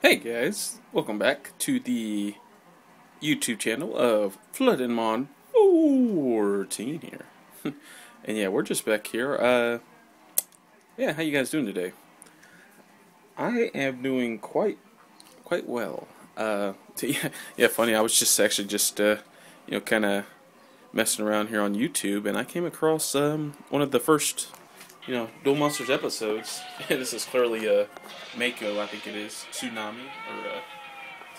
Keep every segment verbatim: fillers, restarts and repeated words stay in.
Hey guys, welcome back to the YouTube channel of Floodinmon fourteen here. And yeah, we're just back here. Uh, yeah, how you guys doing today? I am doing quite quite well. Uh, yeah, yeah, funny, I was just actually just, uh, you know, kind of messing around here on YouTube, and I came across um, one of the first, you know, Duel Monsters episodes. This is clearly a uh, Mako, I think it is, Tsunami, or uh,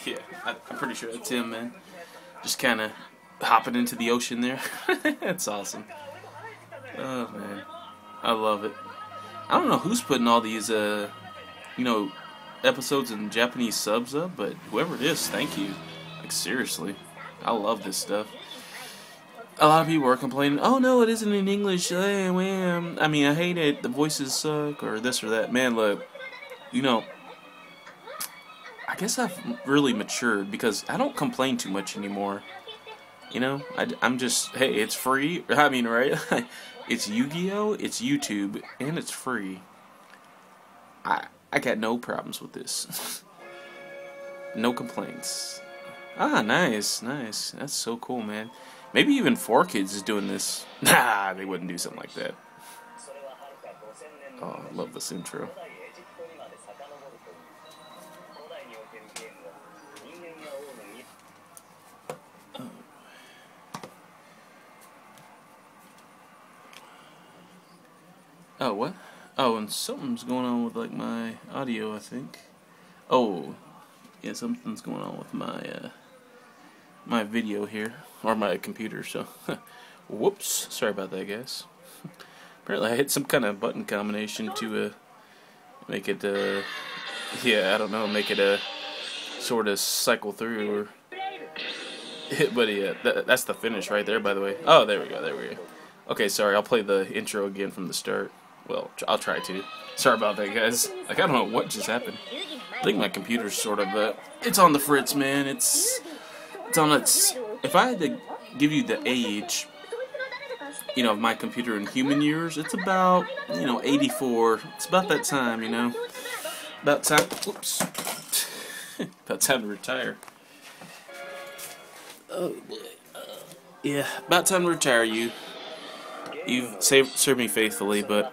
yeah, I, I'm pretty sure that's him, man. Just kind of hopping into the ocean there. That's awesome. Oh man, I love it. I don't know who's putting all these, uh, you know, episodes in Japanese subs up, but whoever it is, thank you. Like seriously, I love this stuff. A lot of people are complaining, oh no, it isn't in English, I mean, I hate it, the voices suck, or this or that. Man, look, you know, I guess I've really matured, because I don't complain too much anymore, you know, I, I'm just, hey, it's free, I mean, right, it's Yu-Gi-Oh, it's YouTube, and it's free. I, I got no problems with this, no complaints. Ah, nice, nice, that's so cool, man. Maybe even four kids is doing this. Nah, they wouldn't do something like that. Oh, I love this intro. Oh. Oh, what? Oh, and something's going on with, like, my audio, I think. Oh, yeah, something's going on with my, uh... my video here, or my computer, so whoops, sorry about that guys. Apparently I hit some kind of button combination to uh, make it uh, yeah, I don't know, make it a uh, sort of cycle through, or but yeah, th that's the finish right there, by the way. Oh, there we go, there we go. Okay, sorry, I'll play the intro again from the start. Well, I'll try to. Sorry about that guys, like I don't know what just happened. I think my computer's sort of uh, it's on the fritz, man. It's It's on its, if I had to give you the age, you know, of my computer in human years, it's about, you know, eighty-four. It's about that time, you know. About time, whoops. About time to retire. Oh, uh, yeah, about time to retire you. You've saved, served me faithfully, but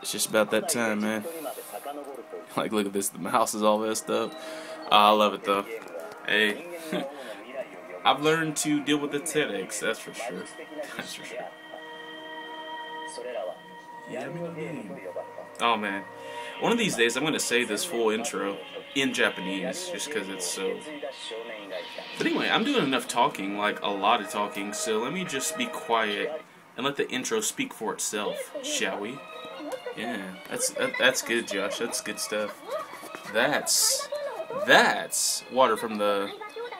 it's just about that time, man. Like, look at this, the mouse is all messed up. Oh, I love it, though. Hey, I've learned to deal with the headaches, that's for sure. That's for sure. Oh man, one of these days I'm going to say this full intro in Japanese, just because it's so... But anyway, I'm doing enough talking, like a lot of talking, so let me just be quiet and let the intro speak for itself, shall we? Yeah, that's, that, that's good, Josh, that's good stuff. That's... That's water from the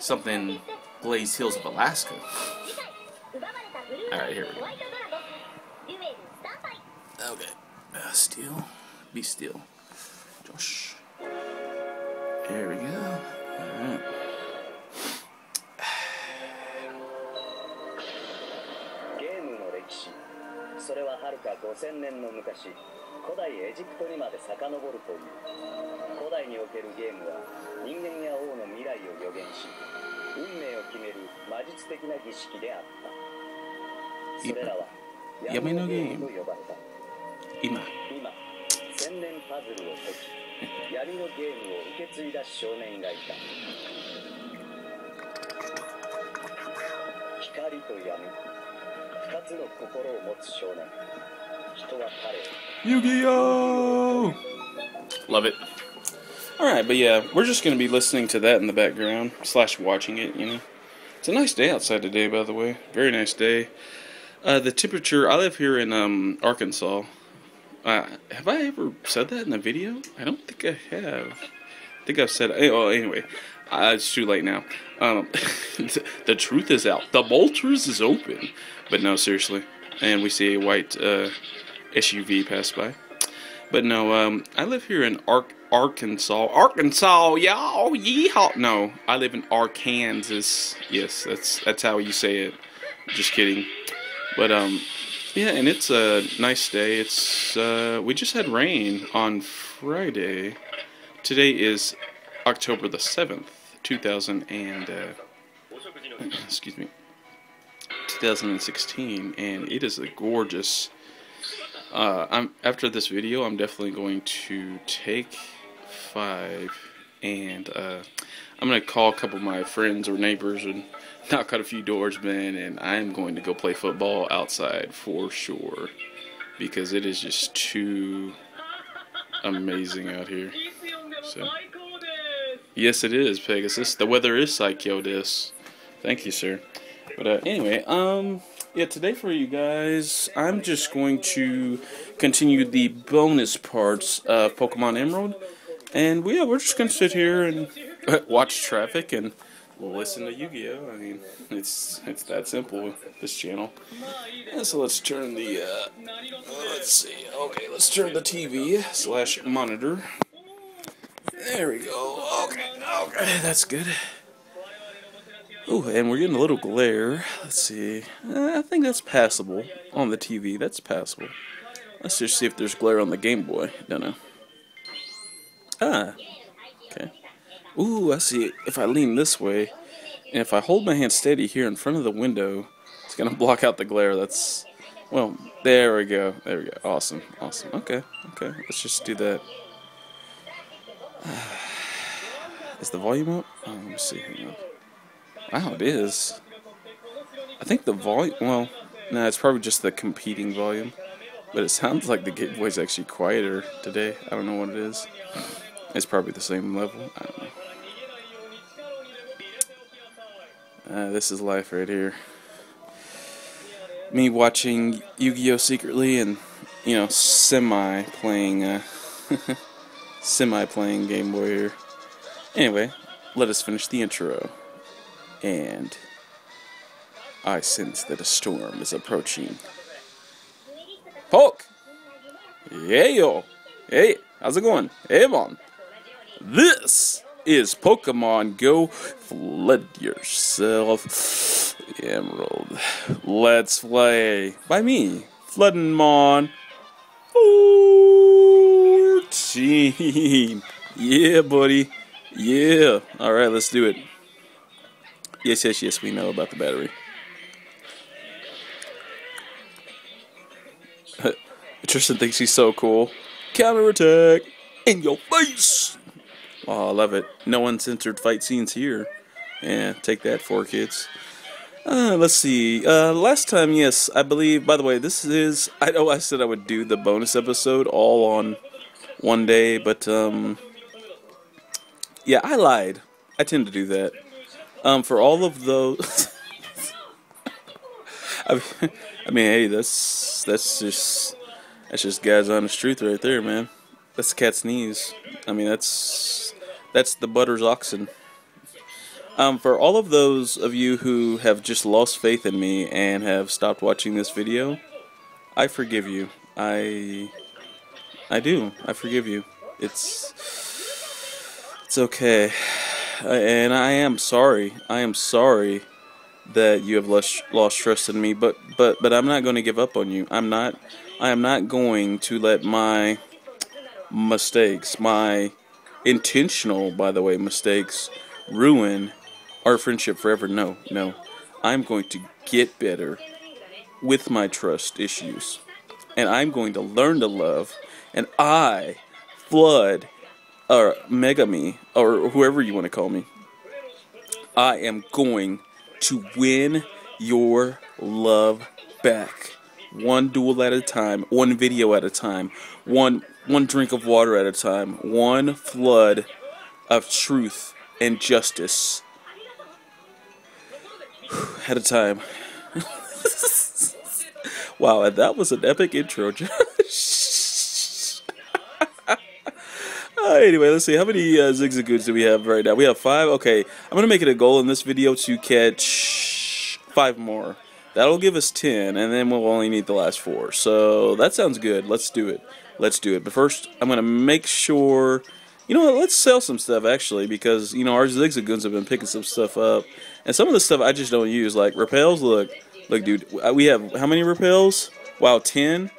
something glazed hills of Alaska. Alright, here we go. Okay. Uh, still. Be still. Josh. There we go. Alright. Yami no game. Ima. Yu-Gi-Oh! Love it. Alright, but yeah, we're just going to be listening to that in the background, slash watching it, you know. It's a nice day outside today, by the way. Very nice day. Uh, the temperature, I live here in um, Arkansas. Uh, have I ever said that in a video? I don't think I have. I think I've said, oh, anyway, uh, it's too late now. Um, the truth is out. The vultures is open. But no, seriously. And we see a white uh, S U V pass by. But no, um, I live here in Ark Arkansas. Arkansas, y'all, yeehaw. No, I live in Arkansas. Yes, that's that's how you say it. Just kidding. But um, yeah, and it's a nice day. It's uh, we just had rain on Friday. Today is October the seventh, two thousand and, uh, excuse me, two thousand sixteen, and it is a gorgeous, uh, I'm, after this video, I'm definitely going to take five, and, uh, I'm going to call a couple of my friends or neighbors and knock out a few doors, man, and I'm going to go play football outside for sure, because it is just too amazing out here. So, yes, it is, Pegasus. The weather is psycho this. Thank you, sir. But uh, anyway, um, yeah, today for you guys, I'm just going to continue the bonus parts of Pokemon Emerald, and we, yeah, we're just gonna sit here and watch traffic and listen to Yu-Gi-Oh. I mean, it's it's that simple. This channel. And so let's turn the. Uh, let's see. Okay, let's turn the T V slash monitor. There we go. Okay, okay, that's good. Oh, and we're getting a little glare. Let's see. Uh, I think that's passable on the T V. That's passable. Let's just see if there's glare on the Game Boy. Don't know. Ah. Okay. Ooh, I see it. If I lean this way, and if I hold my hand steady here in front of the window, it's gonna block out the glare. That's, well, there we go. There we go. Awesome. Awesome. Okay. Okay. Let's just do that. Is the volume up? Oh, let me see. Wow, it is. I think the volume, well, no, nah, it's probably just the competing volume. But it sounds like the Game Boy's actually quieter today. I don't know what it is. It's probably the same level. I don't know. Uh, this is life right here. Me watching Yu-Gi-Oh! Secretly and, you know, semi-playing, uh, semi-playing Game Boy here. Anyway, let us finish the intro. And I sense that a storm is approaching. Poke! Yeah, yo! Hey, how's it going? Hey, Mom! This is Pokemon Go. Flood yourself. Emerald. Let's play. By me, Floodinmon fourteen. Yeah, buddy. Yeah. Alright, let's do it. Yes, yes, yes, we know about the battery. Tristan thinks he's so cool. Counterattack in your face! Oh, I love it. No uncensored fight scenes here. Yeah, take that, four kids. Uh, let's see. Uh, last time, yes, I believe, by the way, this is, I know I said I would do the bonus episode all on one day, but, um, yeah, I lied. I tend to do that. Um, for all of those, I mean, I mean, hey, that's, that's just, that's just God's honest truth right there, man. That's the cat's knees. I mean, that's that's the butter's oxen. Um, for all of those of you who have just lost faith in me and have stopped watching this video, I forgive you. I I do. I forgive you. It's it's okay. And I am sorry. I am sorry that you have lost lost trust in me, but but but I'm not going to give up on you. I'm not I am not going to let my mistakes, my intentional, by the way, mistakes, ruin our friendship forever. No, no. I'm going to get better with my trust issues. And I'm going to learn to love. And I, Flood, or Megami, or whoever you want to call me, I am going to win your love back. One duel at a time, one video at a time, one one drink of water at a time, one flood of truth and justice at a time. Wow, that was an epic intro, Josh. Uh, anyway, let's see, how many uh, Zigzagoons do we have right now? We have five. Okay, I'm going to make it a goal in this video to catch five more. That'll give us ten, and then we'll only need the last four. So that sounds good. Let's do it. Let's do it. But first, I'm going to make sure... You know what? Let's sell some stuff, actually, because, you know, our Zigzagoons have been picking some stuff up. And some of the stuff I just don't use, like repels. Look, look, dude, we have how many repels? Wow, ten?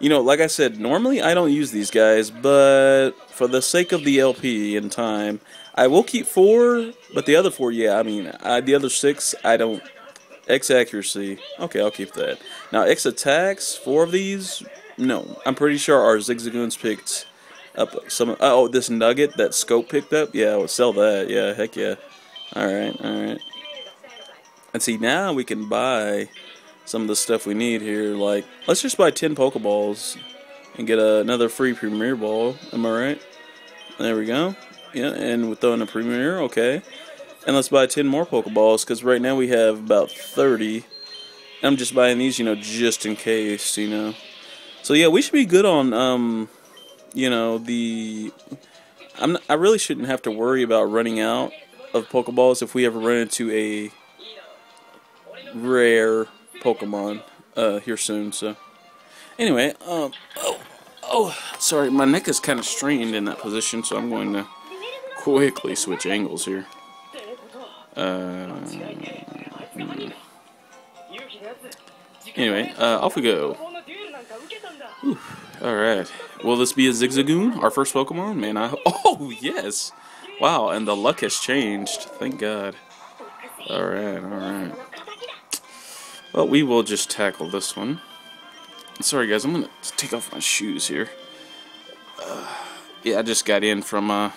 You know, like I said, normally I don't use these guys, but for the sake of the L P and time, I will keep four, but the other four, yeah, I mean, I, the other six, I don't. X accuracy, okay, I'll keep that. Now, X attacks, four of these, no. I'm pretty sure our Zigzagoons picked up some, oh, this Nugget that Scope picked up, yeah, I would sell that, yeah, heck yeah. Alright, alright. And see, now we can buy some of the stuff we need here, like, let's just buy ten Pokeballs and get a, another free Premier Ball, am I right? There we go, yeah, and we're throwing a Premier, okay. And let's buy ten more Pokeballs, because right now we have about thirty. I'm just buying these, you know, just in case, you know. So yeah, we should be good on, um, you know, the... I'm not, I really shouldn't have to worry about running out of Pokeballs if we ever run into a rare Pokemon uh, here soon, so... Anyway, um, oh, oh, sorry, my neck is kind of strained in that position, so I'm going to quickly switch angles here. Uh, hmm. Anyway, uh, off we go. Alright. Will this be a Zigzagoon? Our first Pokemon? Man, I... Oh, yes! Wow, and the luck has changed. Thank God. Alright, alright. Well, we will just tackle this one. Sorry, guys. I'm going to take off my shoes here. Uh, yeah, I just got in from, uh...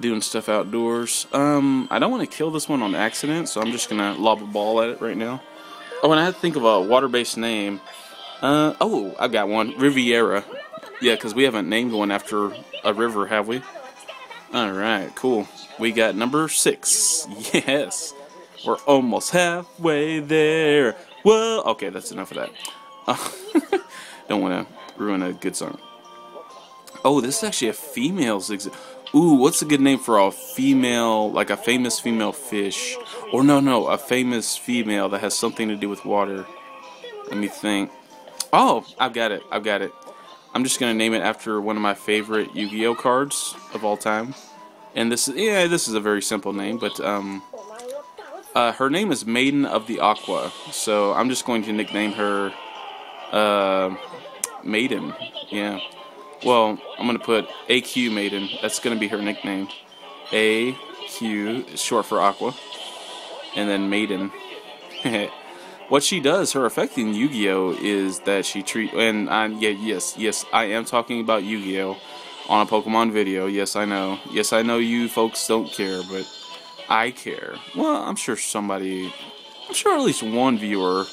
doing stuff outdoors. Um, I don't want to kill this one on accident, so I'm just gonna lob a ball at it right now. Oh, and I had to think of a water-based name. Uh, oh, I've got one. Riviera. Yeah, because we haven't named one after a river, have we? Alright, cool. We got number six. Yes! We're almost halfway there. Whoa! Okay, that's enough of that. Uh, don't want to ruin a good song. Oh, this is actually a female Zigzagoon. Ooh, what's a good name for a female, like a famous female fish? Or no, no, a famous female that has something to do with water. Let me think. Oh, I've got it, I've got it. I'm just going to name it after one of my favorite Yu-Gi-Oh cards of all time. And this is, yeah, this is a very simple name, but um, uh, her name is Maiden of the Aqua. So I'm just going to nickname her uh, Maiden, yeah. Well, I'm going to put A Q Maiden. That's going to be her nickname. A Q is short for Aqua. And then Maiden. What she does, her effect in Yu-Gi-Oh! Is that she treat... And I'm, yeah, yes, yes, I am talking about Yu-Gi-Oh! On a Pokemon video. Yes, I know. Yes, I know you folks don't care, but I care. Well, I'm sure somebody... I'm sure at least one viewer...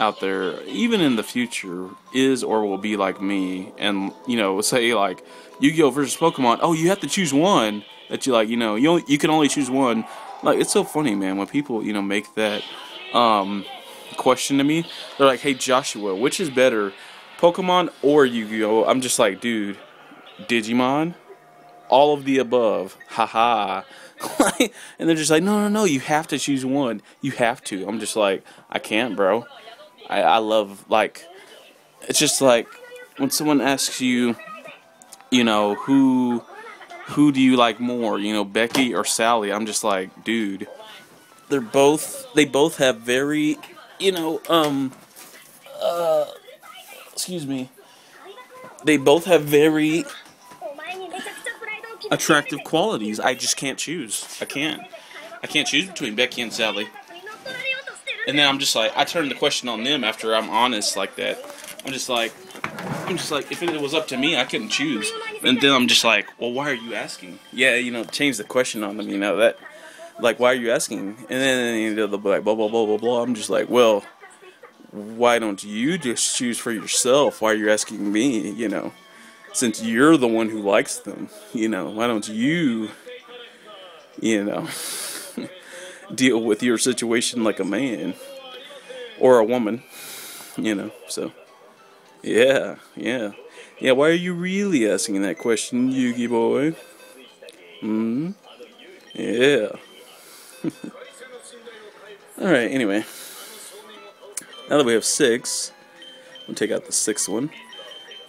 out there, even in the future, is or will be like me, and you know, say like Yu-Gi-Oh versus Pokemon. Oh, you have to choose one that you like. You know, you only, you can only choose one. Like, it's so funny, man, when people you know make that um, question to me. They're like, "Hey, Joshua, which is better, Pokemon or Yu-Gi-Oh?" I'm just like, dude, Digimon, all of the above. Haha. -ha. And they're just like, no, no, no, you have to choose one. You have to. I'm just like, I can't, bro. I, I love, like, it's just like, when someone asks you, you know, who, who do you like more, you know, Becky or Sally, I'm just like, dude, they're both, they both have very, you know, um, uh, excuse me, they both have very attractive qualities, I just can't choose, I can't, I can't choose between Becky and Sally. And then I'm just like, I turn the question on them after I'm honest like that. I'm just like, I'm just like, if it was up to me, I couldn't choose. And then I'm just like, well, why are you asking? Yeah, you know, change the question on them, you know, that, like, why are you asking? And then, you know, they'll be like, blah, blah, blah, blah, blah. I'm just like, well, why don't you just choose for yourself? Why are you asking me, you know, since you're the one who likes them, you know, why don't you, you know. Deal with your situation like a man or a woman, you know. So yeah, yeah, yeah. Why are you really asking that question, Yugi boy? Hmm. Yeah. All right. Anyway, now that we have six, we'll take out the sixth one.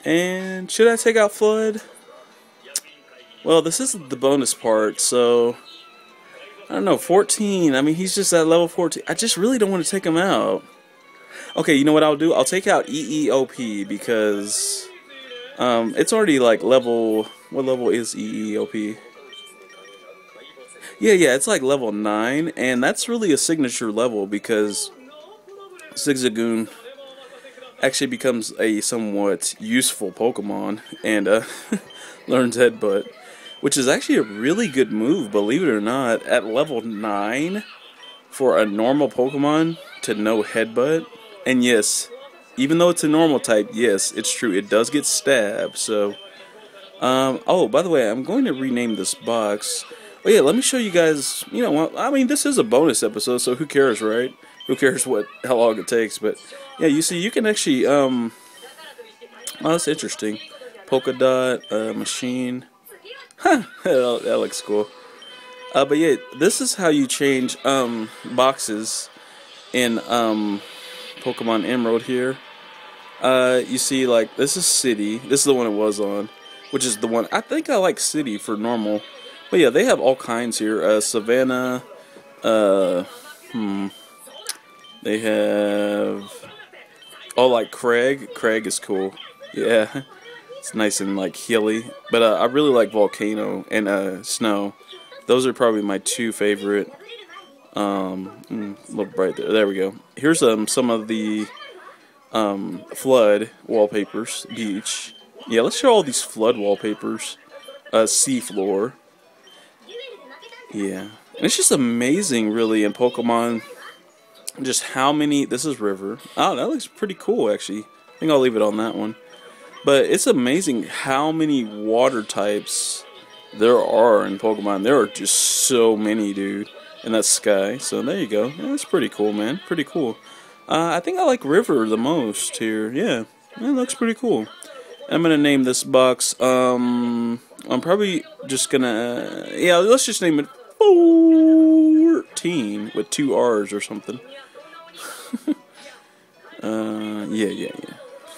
And should I take out Flood? Well, this isn't the bonus part, so. I don't know, fourteen, I mean, he's just at level fourteen. I just really don't want to take him out. Okay, you know what I'll do? I'll take out E E O P because um, it's already like level... What level is E E O P? Yeah, yeah, it's like level nine, and that's really a signature level because Zigzagoon actually becomes a somewhat useful Pokemon and uh, learns Headbutt, which is actually a really good move, believe it or not, at level nine for a normal Pokemon to know Headbutt. And yes, even though it's a normal type, yes, it's true, it does get stabbed. So, um, oh, by the way, I'm going to rename this box. Oh yeah, let me show you guys, you know, I mean, this is a bonus episode, so who cares, right? Who cares what, how long it takes, but yeah, you see, you can actually, um, oh, that's interesting. Polka dot, uh, machine. Huh, that, that looks cool. Uh, but yeah, this is how you change um, boxes in um, Pokemon Emerald here. Uh, you see, like, this is City. This is the one it was on, which is the one. I think I like City for normal. But yeah, they have all kinds here. Uh, Savannah. Uh, hmm. They have... Oh, like Craig. Craig is cool. Yeah. It's nice and, like, hilly. But uh, I really like Volcano and uh, Snow. Those are probably my two favorite. Um, mm, a little bright there. There we go. Here's um, some of the um, Flood wallpapers. Beach. Yeah, let's show all these Flood wallpapers. Uh, Seafloor. Yeah. And it's just amazing, really, in Pokemon. Just how many... This is River. Oh, that looks pretty cool, actually. I think I'll leave it on that one. But it's amazing how many water types there are in Pokemon. There are just so many, dude. And that's Sky. So there you go. Yeah, that's pretty cool, man. Pretty cool. Uh, I think I like River the most here. Yeah. That looks pretty cool. And I'm going to name this box. Um, I'm probably just going to... Uh, yeah, let's just name it fourteen with two R's or something. uh, yeah, yeah, yeah.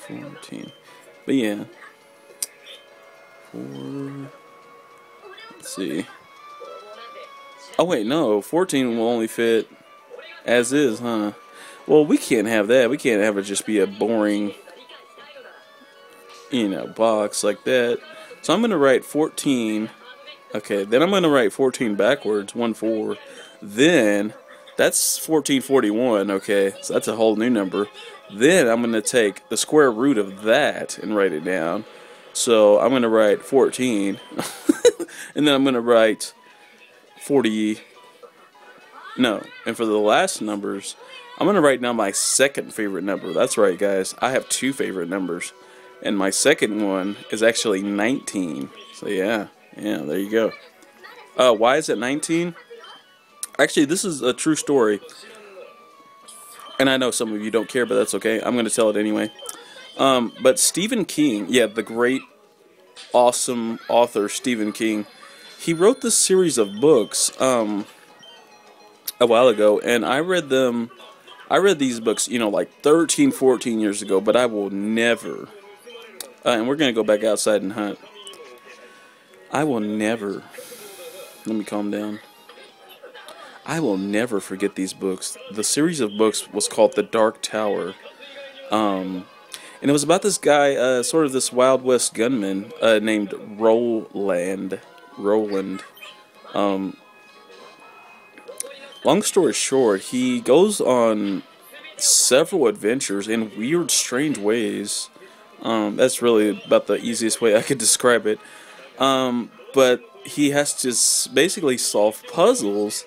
fourteen. But yeah. four... Let's see. Oh wait, no, fourteen will only fit as is, huh? Well, we can't have that. We can't have it just be a boring, you know, box like that. So I'm gonna write fourteen. Okay, then I'm gonna write fourteen backwards, one four. Then that's fourteen forty-one. Okay, so that's a whole new number. Then I'm gonna take the square root of that and write it down. So I'm gonna write fourteen. And then I'm going to write forty, no, and for the last numbers, I'm going to write down my second favorite number. That's right, guys, I have two favorite numbers, and my second one is actually nineteen, so yeah, yeah, there you go. Uh, why is it nineteen? Actually, this is a true story, and I know some of you don't care, but that's okay, I'm going to tell it anyway. Um, but Stephen King, yeah, the great, awesome author Stephen King, he wrote this series of books um, a while ago, and I read them, I read these books, you know, like thirteen, fourteen years ago, but I will never, uh, and we're going to go back outside and hunt, I will never, let me calm down, I will never forget these books. The series of books was called The Dark Tower, um, and it was about this guy, uh, sort of this Wild West gunman uh, named Roland. Roland. Um, long story short, he goes on several adventures in weird, strange ways. Um, that's really about the easiest way I could describe it. Um, but he has to basically solve puzzles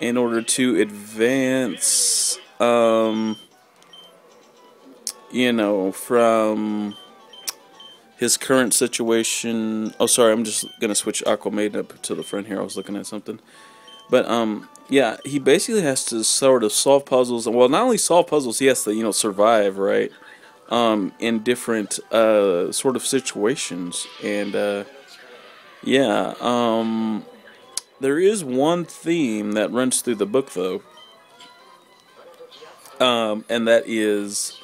in order to advance... Um, you know, from his current situation. Oh, sorry, I'm just going to switch Aqua Maiden up to the front here. I was looking at something. But, um, yeah, he basically has to sort of solve puzzles. And, well, not only solve puzzles, he has to, you know, survive, right, um, in different uh, sort of situations. And, uh, yeah, um, there is one theme that runs through the book, though, um, and that is...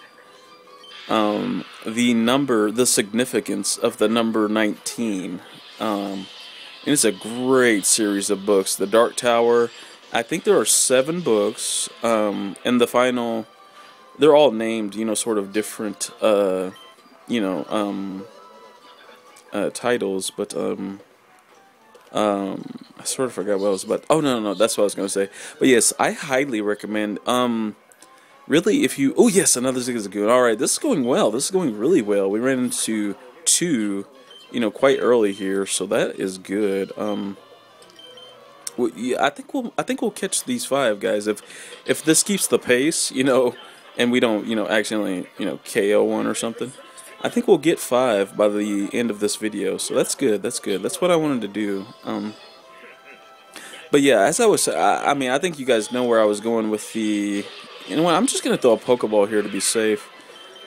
Um, the number, the significance of the number nineteen. Um, and it's a great series of books. The Dark Tower, I think there are seven books, um, and the final they're all named, you know, sort of different, uh, you know, um, uh, titles, but, um, um, I sort of forgot what I was about, oh, no, no, no, that's what I was going to say, but yes, I highly recommend, um, really, if you, oh, yes, another Zigzagoon, alright, this is going well, this is going really well, we ran into two, you know, quite early here, so that is good, um, well, yeah, I think we'll, I think we'll catch these five, guys, if, if this keeps the pace, you know, and we don't, you know, accidentally, you know, K O one or something. I think we'll get five by the end of this video, so that's good, that's good, that's what I wanted to do, um, but yeah, as I was, I, I mean, I think you guys know where I was going with the, you know what, I'm just gonna throw a Pokeball here to be safe,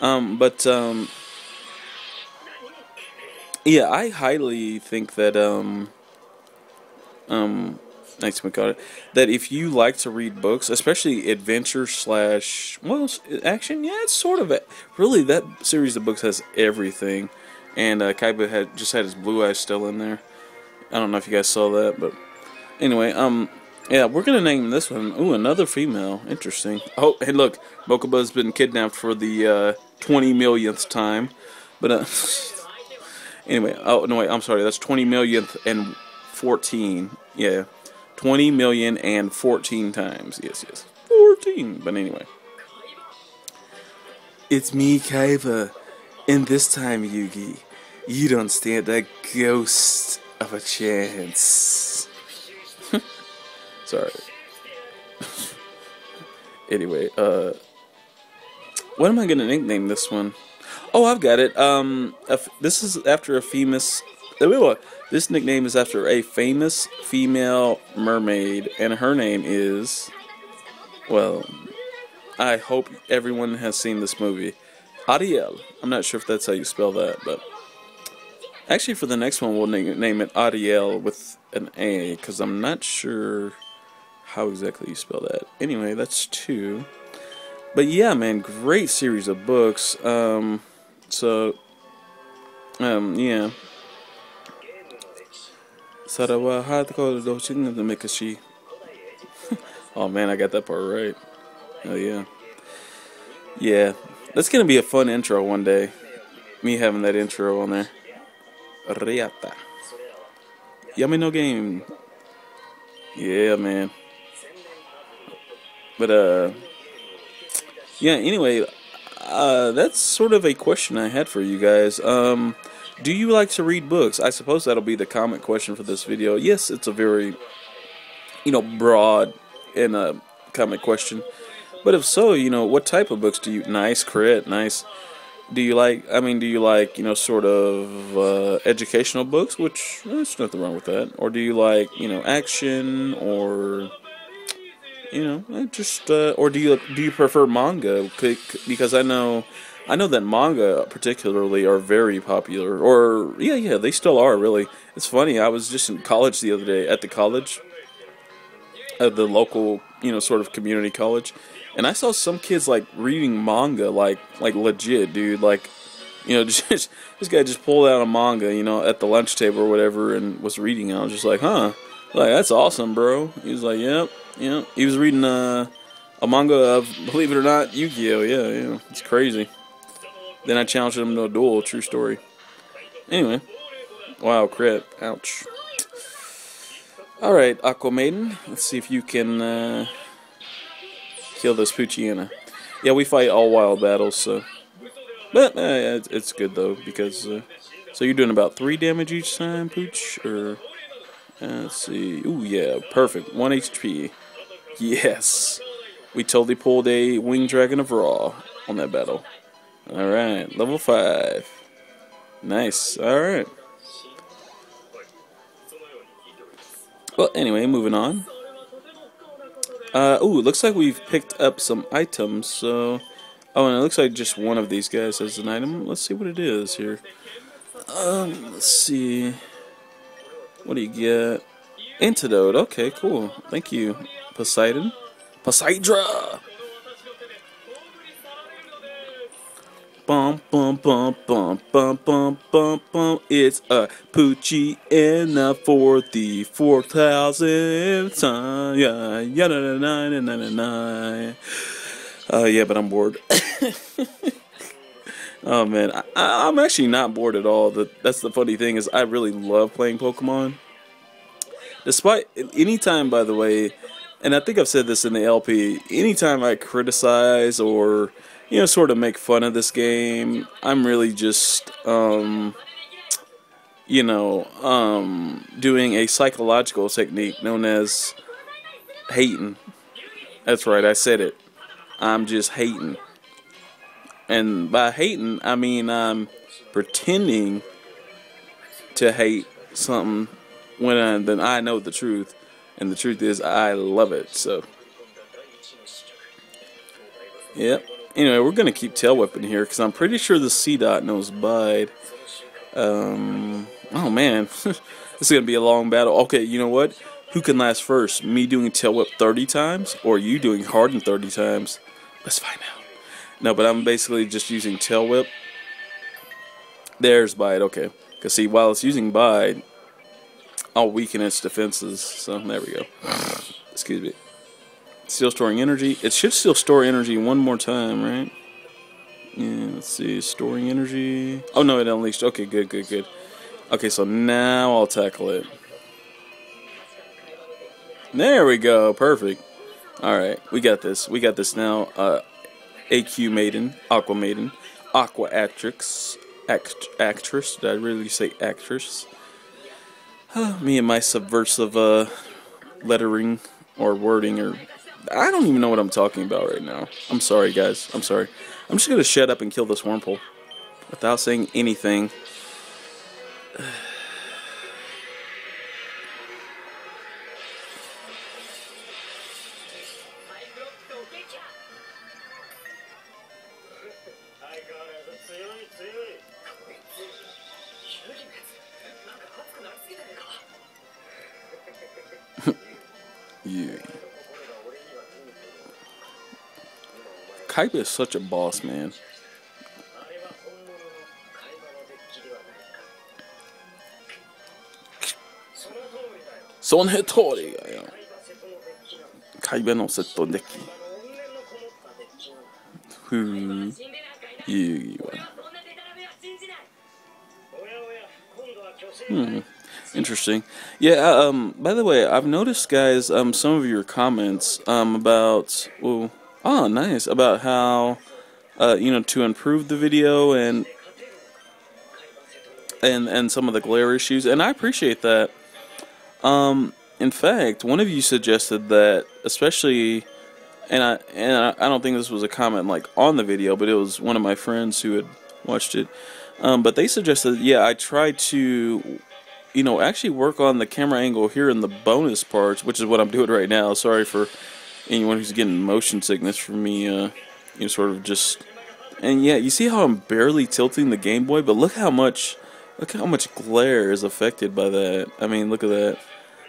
um, but, um, yeah, I highly think that, um, um, Nice we got it. That if you like to read books, especially adventure slash well action, yeah, it's sort of a, really that series of books has everything. And uh, Kaiba had just had his blue eyes still in there. I don't know if you guys saw that, but anyway, um, yeah, we're gonna name this one. Ooh, another female. Interesting. Oh, hey, look, Mokuba's been kidnapped for the uh, twenty millionth time. But uh, anyway, oh no, wait, I'm sorry. That's twenty millionth and fourteen. Yeah. twenty million and fourteen times. Yes, yes. fourteen. But anyway. It's me, Kaiba. And this time, Yugi, you don't stand a ghost of a chance. Sorry. Anyway, uh... what am I gonna nickname this one? Oh, I've got it. Um, this is after a famous... This nickname is after a famous female mermaid, and her name is, well, I hope everyone has seen this movie, Ariel. I'm not sure if that's how you spell that, but actually for the next one we'll name it Ariel with an A, because I'm not sure how exactly you spell that. Anyway, that's two. But yeah, man, great series of books. Um, so, um, yeah. Oh man, I got that part right. Oh yeah. Yeah. That's gonna be a fun intro one day. Me having that intro on there. Riata. Yummy no game. Yeah, man. But uh yeah, anyway, uh that's sort of a question I had for you guys. Um Do you like to read books? I suppose that'll be the comment question for this video. Yes, it's a very, you know, broad and a comment question. But if so, you know, what type of books do you... Nice, crit, nice. Do you like, I mean, do you like, you know, sort of uh, educational books? Which, well, there's nothing wrong with that. Or do you like, you know, action or, you know, just... Uh, or do you, do you prefer manga? Because I know... I know that manga, particularly, are very popular, or, yeah, yeah, they still are, really. It's funny, I was just in college the other day, at the college, at the local, you know, sort of community college, and I saw some kids, like, reading manga, like, like legit, dude, like, you know, just, this guy just pulled out a manga, you know, at the lunch table or whatever, and was reading, and I was just like, huh, like, that's awesome, bro. He was like, yep, yep. He was reading uh, a manga of, believe it or not, Yu-Gi-Oh, yeah, yeah, it's crazy. Then I challenged him to a duel, true story. Anyway. Wow, crit. Ouch. Alright, Aqua Maiden. Let's see if you can uh, kill this Poochyena. Yeah, we fight all wild battles, so. But uh, it's, it's good, though, because. Uh, so you're doing about three damage each time, Pooch? Or. Uh, let's see. Ooh, yeah, perfect. one H P. Yes. We totally pulled a Winged Dragon of Raw on that battle. Alright, level five. Nice, alright. Well, anyway, moving on. Uh, ooh, looks like we've picked up some items, so... Oh, and it looks like just one of these guys has an item. Let's see what it is here. Um, let's see... What do you get? Antidote, okay, cool. Thank you, Poseidon. Poseidra! Bum, bum, bum, bum, bum, bum, bum, bum. It's a Poochyena for the four thousandth time. Yeah, yeah, na, na, na, na, na, na. Uh, yeah, but I'm bored. Oh man, I, I, I'm actually not bored at all. The, that's the funny thing is I really love playing Pokemon. Despite any time, by the way, and I think I've said this in the L P, anytime I criticize or, you know, sort of make fun of this game, I'm really just, um, you know, um, doing a psychological technique known as hating. That's right, I said it. I'm just hating. And by hating, I mean I'm pretending to hate something when I, then I know the truth. And the truth is, I love it, so. Yep. Anyway, we're going to keep Tail Whipping here, because I'm pretty sure the Seedot knows Bide. Um, oh, man. This is going to be a long battle. Okay, you know what? Who can last first? Me doing Tail Whip thirty times, or you doing Harden thirty times? Let's find out. No, but I'm basically just using Tail Whip. There's Bide, okay. Because, see, while it's using Bide, I'll weaken its defenses, so there we go. Excuse me. Still storing energy. It should still store energy one more time, right? Yeah, let's see. Storing energy. Oh, no, it unleashed. Okay, good, good, good. Okay, so now I'll tackle it. There we go. Perfect. All right, we got this. We got this now. Uh, A Q Maiden, Aqua Maiden, Aqua Actrix, act Actress. Did I really say Actress? Oh, me and my subversive uh, lettering or wording, or I don't even know what I'm talking about right now. I'm sorry, guys. I'm sorry. I'm just going to shut up and kill this Wurmple without saying anything. Yeah. Kaiba is such a boss, man. Sonhetori. Kaiba no setto deki. Hmm. Yu-Gi-Oh. Hmm. Interesting. Yeah, um, by the way, I've noticed, guys, um, some of your comments, um, about, well, oh, nice, about how, uh, you know, to improve the video and, and, and some of the glare issues, and I appreciate that. Um, in fact, one of you suggested that, especially, and I, and I, I don't think this was a comment, like, on the video, but it was one of my friends who had watched it, um, but they suggested, yeah, I tried to, you know, actually work on the camera angle here in the bonus parts, which is what I'm doing right now. Sorry for anyone who's getting motion sickness from me, uh, you know, sort of just, and yeah, you see how I'm barely tilting the Game Boy, but look how much, look how much glare is affected by that. I mean, look at that.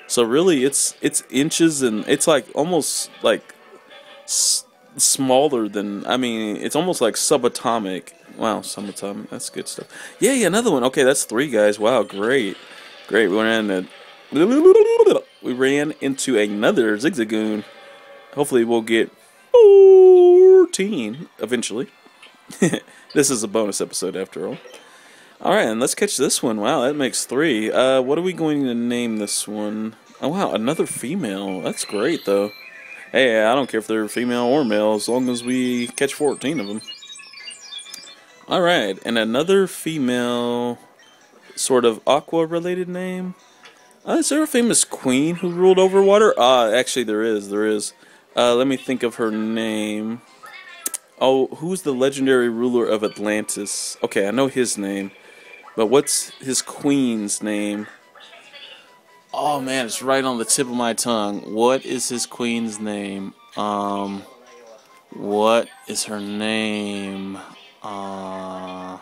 So really, it's, it's inches, and it's like, almost, like, s smaller than, I mean, it's almost like subatomic. Wow, subatomic, that's good stuff. Yeah, yeah, another one. Okay, that's three, guys. Wow, great. Great, we ran into, we ran into another Zigzagoon. Hopefully we'll get fourteen eventually. This is a bonus episode after all. Alright, and let's catch this one. Wow, that makes three. Uh, what are we going to name this one? Oh wow, another female. That's great though. Hey, I don't care if they're female or male as long as we catch fourteen of them. Alright, and another female, sort of aqua-related name. Uh, is there a famous queen who ruled over water? Ah, uh, actually there is, there is. Uh, let me think of her name. Oh, who's the legendary ruler of Atlantis? Okay, I know his name. But what's his queen's name? Oh man, it's right on the tip of my tongue. What is his queen's name? Um, what is her name? Uh...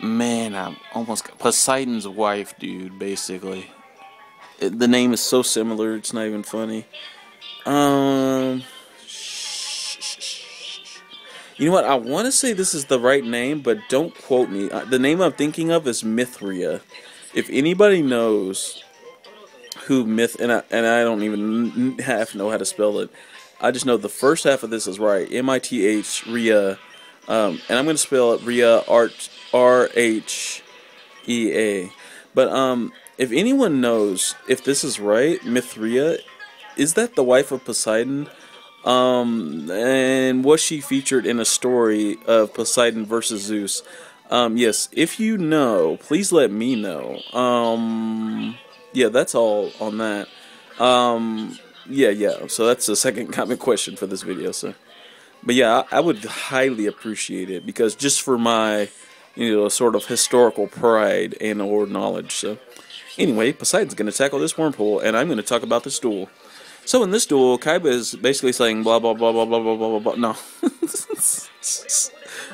Man, I'm almost Poseidon's wife, dude. Basically, it, the name is so similar; it's not even funny. Um, you know what? I want to say this is the right name, but don't quote me. The name I'm thinking of is Mithria. If anybody knows who Myth, and I and I don't even half know how to spell it. I just know the first half of this is right. M I T H, Rhea. Um, and I'm going to spell it Rhea, R H E A. But um, if anyone knows if this is right, Mithria, is that the wife of Poseidon? Um, and was she featured in a story of Poseidon versus Zeus? Um, yes, if you know, please let me know. Um, yeah, that's all on that. Um, yeah, yeah, so that's the second comment question for this video, so. But yeah, I, I would highly appreciate it, because just for my, you know, sort of historical pride and or knowledge, so. Anyway, Poseidon's going to tackle this wormhole, and I'm going to talk about this duel. So in this duel, Kaiba is basically saying blah, blah, blah, blah, blah, blah, blah, blah, blah. No.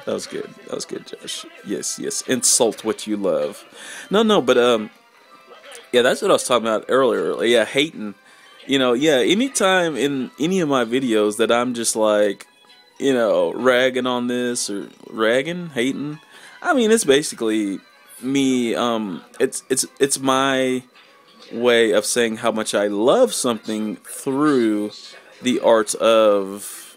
That was good. That was good, Josh. Yes, yes. Insult what you love. No, no, but, um, yeah, that's what I was talking about earlier. Yeah, hating. You know, yeah, anytime in any of my videos that I'm just like, you know, ragging on this or ragging, hating. I mean, it's basically me, um, it's, it's, it's my way of saying how much I love something through the art of,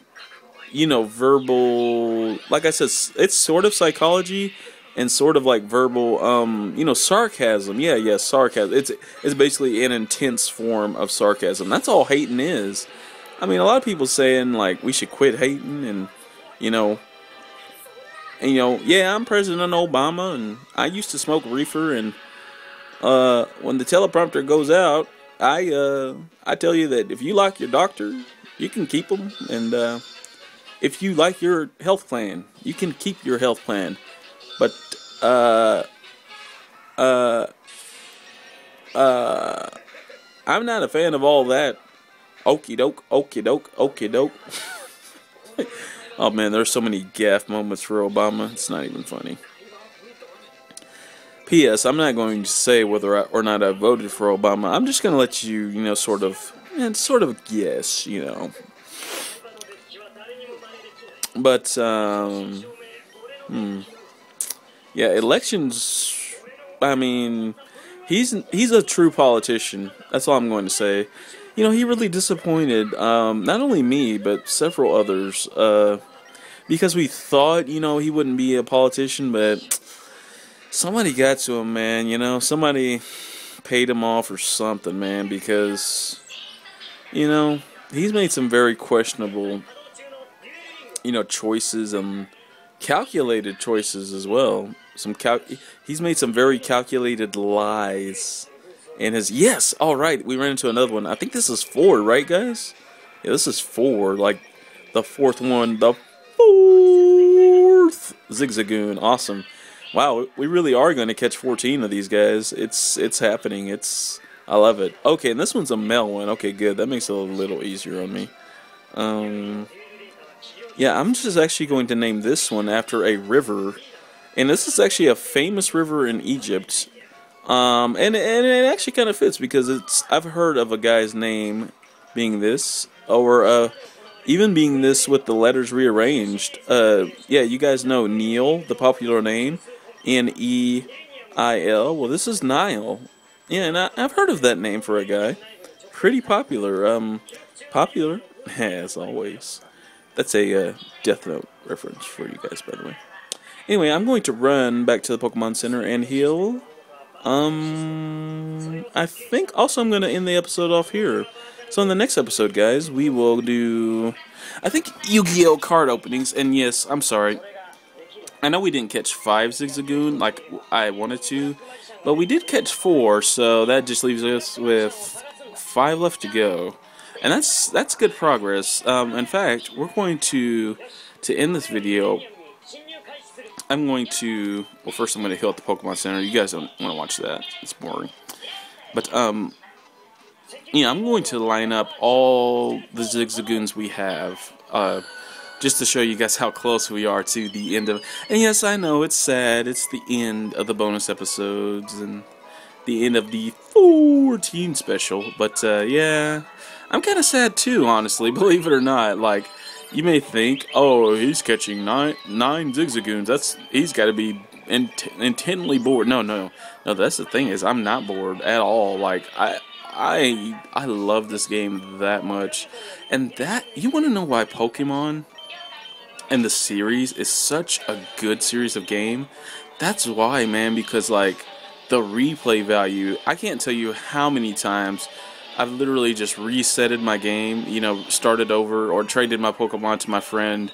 you know, verbal, like I said, it's sort of psychology and sort of like verbal, um, you know, sarcasm. Yeah, yeah, sarcasm. It's it's basically an intense form of sarcasm. That's all hating is. I mean, a lot of people saying, like, we should quit hating and, you know, and, you know, yeah, I'm President Obama and I used to smoke reefer and, Uh, when the teleprompter goes out, I, uh, I tell you that if you like your doctor, you can keep them, and, uh, if you like your health plan, you can keep your health plan, but, uh, uh, uh, I'm not a fan of all that. Okie doke, okie doke, okie doke. Oh man, there's so many gaff moments for Obama, it's not even funny. P S I'm not going to say whether I, or not I voted for Obama. I'm just going to let you, you know, sort of, and sort of guess, you know. But, um, hmm. yeah, elections, I mean, he's, he's a true politician. That's all I'm going to say. You know, he really disappointed, um, not only me, but several others, uh, because we thought, you know, he wouldn't be a politician, but somebody got to him, man, you know, somebody paid him off or something, man, because, you know, he's made some very questionable, you know, choices and calculated choices as well. Some cal He's made some very calculated lies in his, yes, all right, we ran into another one. I think this is four, right, guys? Yeah, this is four, like the fourth one, the fourth Zigzagoon, awesome. Wow, we really are going to catch fourteen of these guys. It's it's happening. It's I love it. Okay, and this one's a male one. Okay, good. That makes it a little easier on me. Um, yeah, I'm just actually going to name this one after a river, and this is actually a famous river in Egypt. Um, and and it actually kind of fits because it's I've heard of a guy's name being this, or uh, even being this with the letters rearranged. Uh, yeah, you guys know Neil, the popular name. N E I L. Well, this is Nile. Yeah, and I, I've heard of that name for a guy. Pretty popular. Um, popular, as always. That's a uh, Death Note reference for you guys, by the way. Anyway, I'm going to run back to the Pokemon Center and heal. Um, I think also I'm going to end the episode off here. So in the next episode, guys, we will do, I think, Yu-Gi-Oh card openings. And yes, I'm sorry. I know we didn't catch five Zigzagoon like I wanted to, but we did catch four, so that just leaves us with five left to go, and that's that's good progress. Um, in fact, we're going to to end this video. I'm going to well, first I'm going to heal at the Pokemon Center. You guys don't want to watch that; it's boring. But um, yeah, I'm going to line up all the Zigzagoons we have. Uh. Just to show you guys how close we are to the end of, and yes, I know it's sad. It's the end of the bonus episodes and the end of the fourteen special. But uh, yeah, I'm kind of sad too, honestly. Believe it or not, like you may think, oh, he's catching nine nine Zigzagoons. That's he's got to be in intently bored. No, no, no. That's the thing is, I'm not bored at all. Like I, I I love this game that much. And that, you want to know why Pokemon and the series is such a good series of game? That's why, man, because like the replay value, I can't tell you how many times I've literally just resetted my game, you know, started over, or traded my Pokemon to my friend,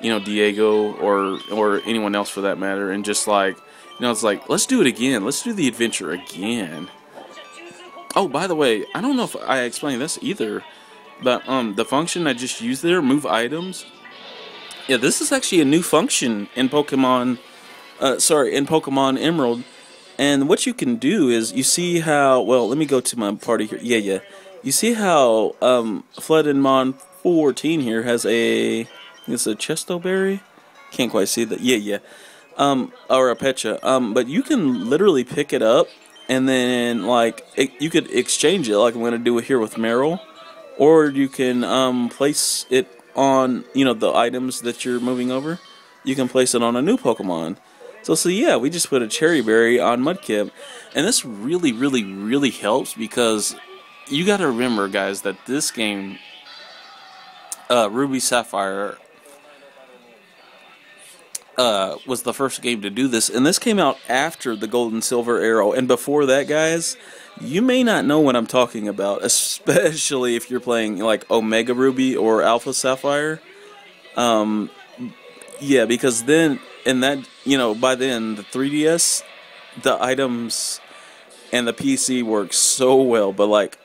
you know, Diego, or or anyone else for that matter, and just like, you know, it's like, let's do it again. Let's do the adventure again. Oh, by the way, I don't know if I explained this either, but um, the function I just used there, move items, yeah, this is actually a new function in Pokemon, uh, sorry, in Pokemon Emerald. And what you can do is, you see how, well, let me go to my party here. Yeah, yeah. You see how um, Floodinmon fourteen here has a, it's a Chesto Berry? Can't quite see that. Yeah, yeah. Um, or a Pecha. Um, but you can literally pick it up, and then, like, it, you could exchange it, like I'm going to do it here with Meryl. Or you can um, place it on, you know, the items that you're moving over. You can place it on a new Pokemon. So, so yeah, we just put a Cherry Berry on Mudkip, and this really, really, really helps, because you gotta remember, guys, that this game, uh, Ruby Sapphire, uh, was the first game to do this, and this came out after the Gold and Silver Arrow, and before that, guys, you may not know what I'm talking about, especially if you're playing, like, Omega Ruby or Alpha Sapphire, um, yeah, because then, and that, you know, by then, the three D S, the items, and the P C work so well. But, like,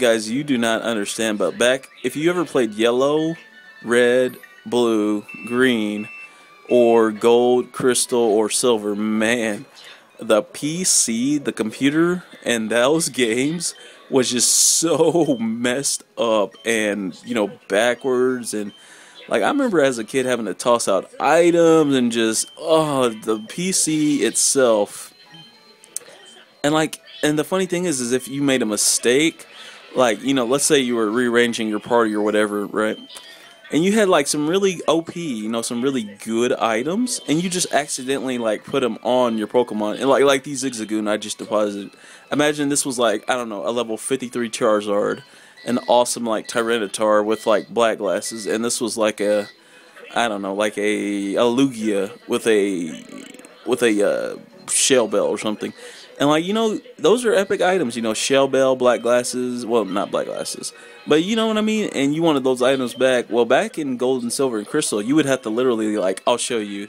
guys, you do not understand. But back, if you ever played yellow, red, blue, green, or gold, crystal, or silver, man, the P C, the computer, and those games was just so messed up and, you know, backwards and... Like, I remember as a kid having to toss out items and just, oh, the P C itself. And, like, and the funny thing is, is if you made a mistake, like, you know, let's say you were rearranging your party or whatever, right? And you had, like, some really O P, you know, some really good items, and you just accidentally, like, put them on your Pokemon. And, like, like these Zigzagoon I just deposited. Imagine this was, like, I don't know, a level fifty-three Charizard. An awesome, like, Tyranitar with, like, black glasses, and this was like a, I don't know, like a, a Lugia with a, with a, uh, shell bell or something, and, like, you know, those are epic items, you know, shell bell, black glasses, well, not black glasses, but you know what I mean, and you wanted those items back. Well, back in Gold and Silver and Crystal, you would have to literally, like, I'll show you,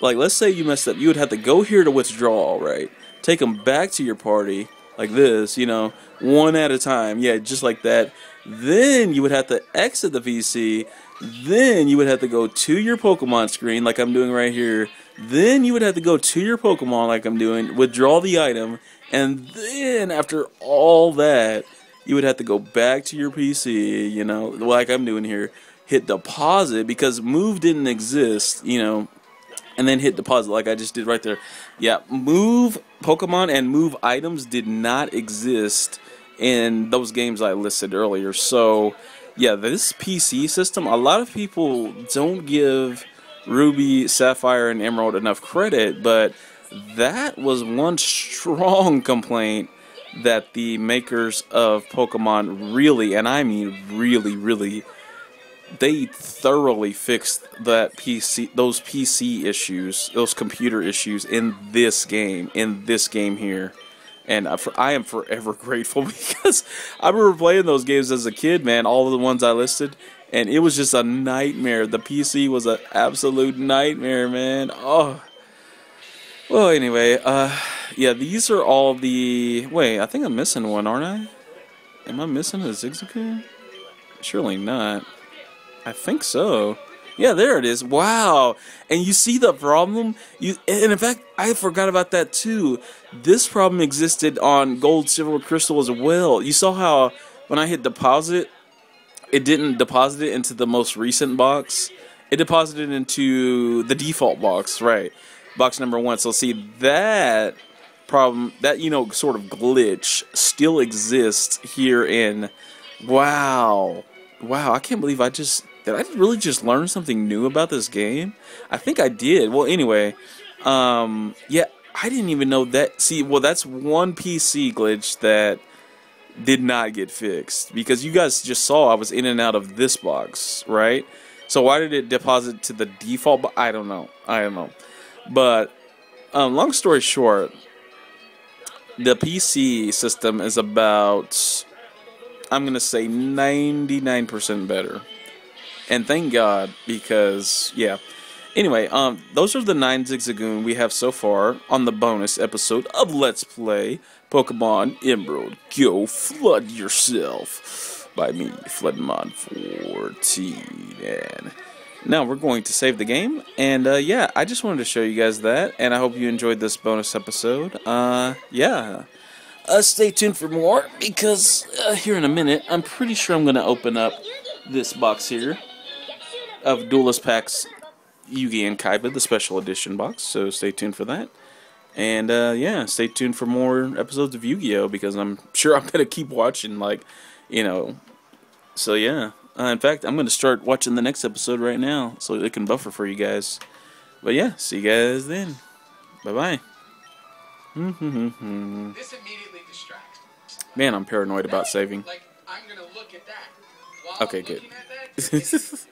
like, let's say you messed up, you would have to go here to withdraw, right, take them back to your party, like this, you know, one at a time, yeah, just like that. Then you would have to exit the P C, then you would have to go to your Pokemon screen, like I'm doing right here, then you would have to go to your Pokemon, like I'm doing, withdraw the item, and then after all that, you would have to go back to your P C, you know, like I'm doing here, hit deposit, because move didn't exist, you know, and then hit deposit like I just did right there. Yeah, move Pokemon and move items did not exist in those games I listed earlier. So, yeah, this P C system, a lot of people don't give Ruby, Sapphire, and Emerald enough credit, but that was one strong complaint that the makers of Pokemon really, and I mean really, really, they thoroughly fixed that P C, those P C issues, those computer issues in this game, in this game here, and I, for, I am forever grateful, because I remember playing those games as a kid, man, all of the ones I listed, and it was just a nightmare. The P C was an absolute nightmare, man. Oh, well, anyway, uh, yeah, these are all the, wait, I think I'm missing one, aren't I? Am I missing a Zigzagoon? Surely not. I think so. Yeah, there it is. Wow. And you see the problem? You, and in fact, I forgot about that too. This problem existed on Gold, Silver, Crystal as well. You saw how when I hit deposit, it didn't deposit it into the most recent box. It deposited into the default box, right? Box number one. So see, that problem, that, you know, sort of glitch still exists here in... Wow. Wow, I can't believe I just... Did I really just learn something new about this game? I think I did. Well, anyway. Um, yeah, I didn't even know that... See, well, that's one P C glitch that did not get fixed, because you guys just saw I was in and out of this box, right? So why did it deposit to the default box? I don't know. I don't know. But um, long story short, the P C system is about, I'm going to say, ninety-nine percent better. And thank God, because, yeah. Anyway, um, those are the nine Zigzagoon we have so far on the bonus episode of Let's Play Pokemon Emerald. Go flood yourself by me, Floodinmon fourteen. And now we're going to save the game. And uh, yeah, I just wanted to show you guys that. And I hope you enjoyed this bonus episode. Uh, yeah. Uh, stay tuned for more, because uh, here in a minute, I'm pretty sure I'm going to open up this box here of Duelist Packs Yugi and Kaiba, the special edition box, so stay tuned for that. And uh, yeah, stay tuned for more episodes of Yu-Gi-Oh, because I'm sure I'm gonna keep watching, like, you know. So yeah, uh, in fact, I'm gonna start watching the next episode right now, so it can buffer for you guys. But yeah, see you guys then. Bye bye. This immediately distracts. Man, I'm paranoid about saving. Like, I'm gonna look at that. Okay, good.